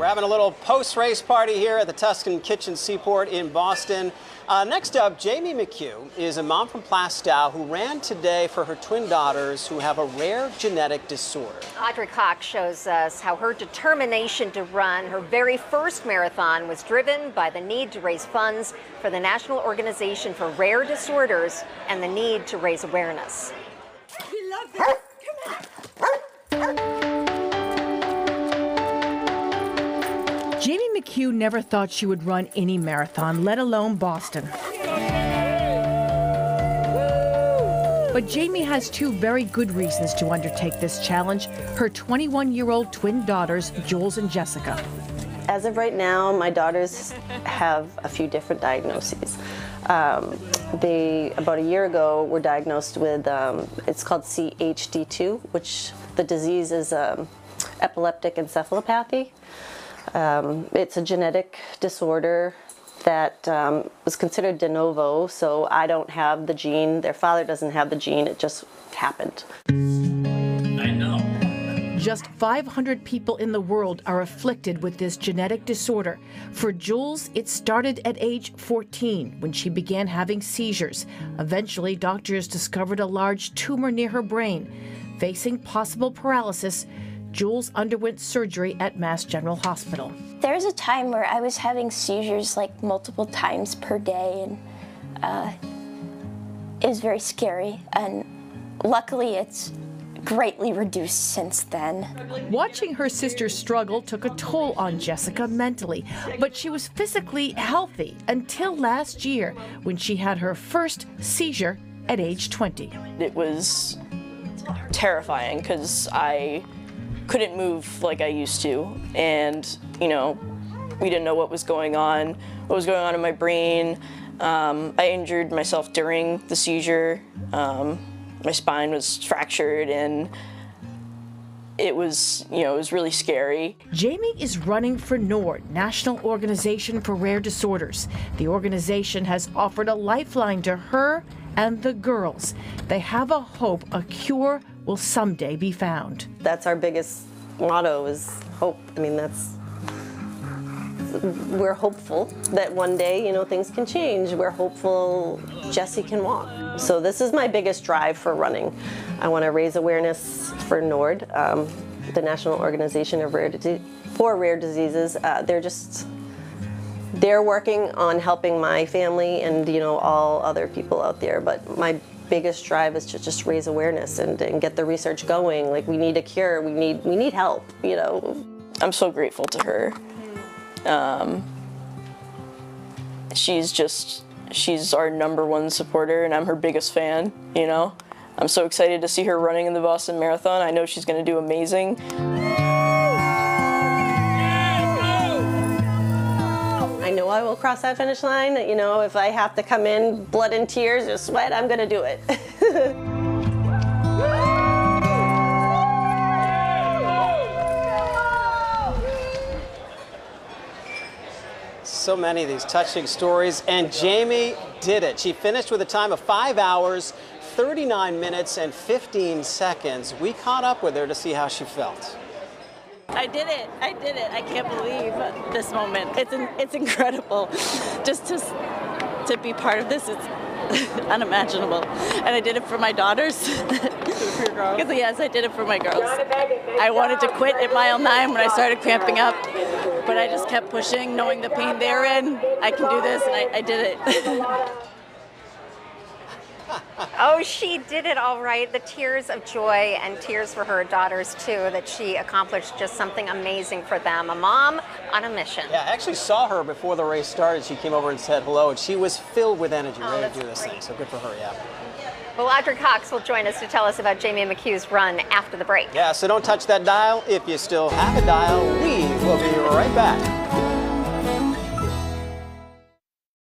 We're having a little post-race party here at the Tuscan Kitchen Seaport in Boston. Next up, Jamie McHugh is a mom from Plastow who ran today for her twin daughters who have a rare genetic disorder. Audrey Cox shows us how her determination to run her very first marathon was driven by the need to raise funds for the National Organization for Rare Disorders and the need to raise awareness. We love this. Come on. Jamie McHugh never thought she would run any marathon, let alone Boston. But Jamie has two very good reasons to undertake this challenge, her 21-year-old twin daughters, Jules and Jessica. As of right now, my daughters have a few different diagnoses. They, about a year ago, were diagnosed with, it's called CHD2, which the disease is epileptic encephalopathy. It's a genetic disorder that was considered de novo, so I don't have the gene. Their father doesn't have the gene. It just happened. I know. Just 500 people in the world are afflicted with this genetic disorder. For Jules, it started at age 14 when she began having seizures. Eventually, doctors discovered a large tumor near her brain. Facing possible paralysis, Jules underwent surgery at Mass General Hospital. There was a time where I was having seizures like multiple times per day, and it was very scary, and luckily it's greatly reduced since then. Watching her sister struggle took a toll on Jessica mentally, but she was physically healthy until last year when she had her first seizure at age 20. It was terrifying because I couldn't move like I used to, and you know, we didn't know what was going on in my brain. I injured myself during the seizure. My spine was fractured, and it was, you know, it was really scary. Jamie is running for Nord, National Organization for Rare Disorders. The organization has offered a lifeline to her and the girls. They have a hope a cure will someday be found. That's our biggest motto, is hope. I mean, that's, we're hopeful that one day, you know, things can change. We're hopeful Jessie can walk. So this is my biggest drive for running. I want to raise awareness for NORD, the National Organization of Rare Diseases. They're just, they're working on helping my family and, you know, all other people out there, but my biggest drive is to just raise awareness and get the research going. Like, we need a cure, we need help, you know. I'm so grateful to her. She's our #1 supporter, and I'm her biggest fan, you know. I'm so excited to see her running in the Boston Marathon. I know she's gonna do amazing. I know I will cross that finish line. You know, if I have to come in blood and tears or sweat, I'm gonna do it. So many of these touching stories, and Jamie did it. She finished with a time of 5 hours, 39 minutes, and 15 seconds. We caught up with her to see how she felt. I did it. I did it. I can't believe this moment. It's incredible. Just to be part of this, it's unimaginable. And I did it for my daughters. For your girls? Yes, I did it for my girls. I wanted to quit at mile 9 when I started cramping up, but I just kept pushing, knowing the pain they're in. I can do this, and I did it. Oh, she did it all right. The tears of joy and tears for her daughters, too, that she accomplished just something amazing for them. A mom on a mission. Yeah, I actually saw her before the race started. She came over and said hello, and she was filled with energy, ready to do this thing. So good for her, yeah. Well, Audrey Cox will join us to tell us about Jamie McHugh's run after the break. Yeah, so don't touch that dial. If you still have a dial, we will be right back.